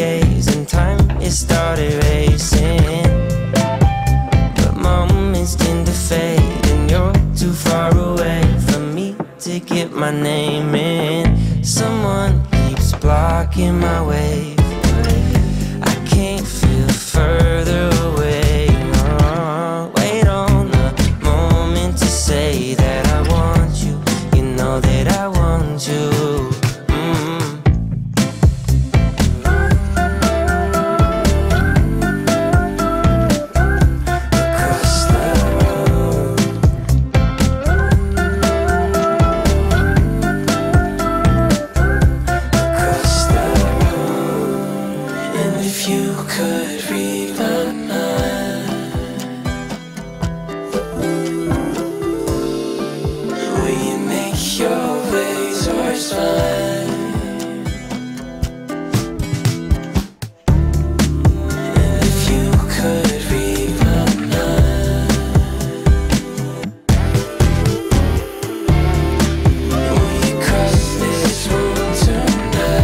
gaze, and time, it started racing. But moments tend to fade, and you're too far away from me to get my name in. Someone keeps blocking my way. I can't feel further away. Wait on a moment to say that I want you. You know that I want you. If you could read my mind, will you make your way towards mine? And if you could read my mind, will you cross this room tonight?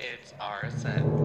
It's RSN.